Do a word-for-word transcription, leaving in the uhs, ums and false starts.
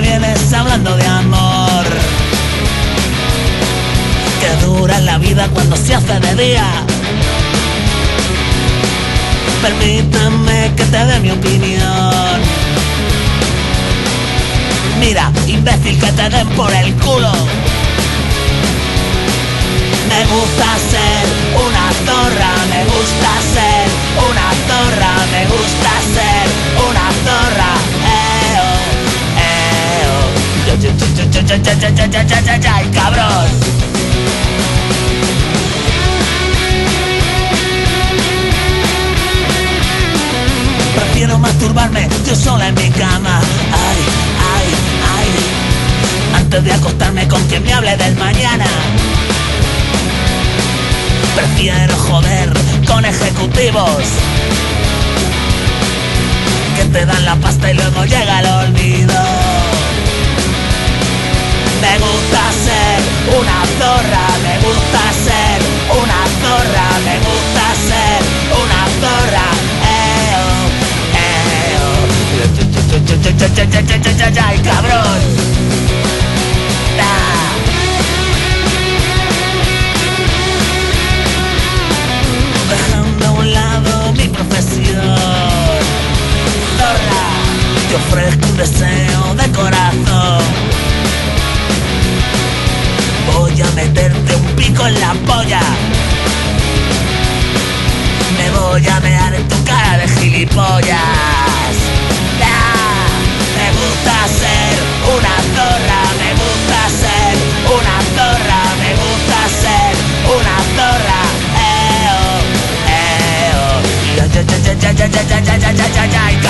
me vienes hablando de amor? Que dura la vida cuando se hace de día. Permíteme que te dé mi opinión. Mira, imbécil, que te den por el culo. Me gusta ser una zorra, me gusta ser una zorra, me gusta ser una zorra. Eh, oh, eh, oh. Cabrón. Prefiero masturbarme yo sola en mi cama. Ay, ay, ay. Antes de acostarme con quien me hable del mañana. Prefiero joder con ejecutivos que te dan la pasta y luego llega el olvido. Me gusta ser una zorra, me gusta ser una zorra, me gusta ser una zorra. ¡Ay, cabrón! ¡Ah! Dejando a un lado mi profesión, zorra, te ofrezco un deseo de corazón. Voy a meterte un pico en la polla. Me voy a mear en tu cara de gilipollas. Me gusta ser una zorra, me gusta ser una zorra, me gusta ser una zorra. Eh oh, eh oh.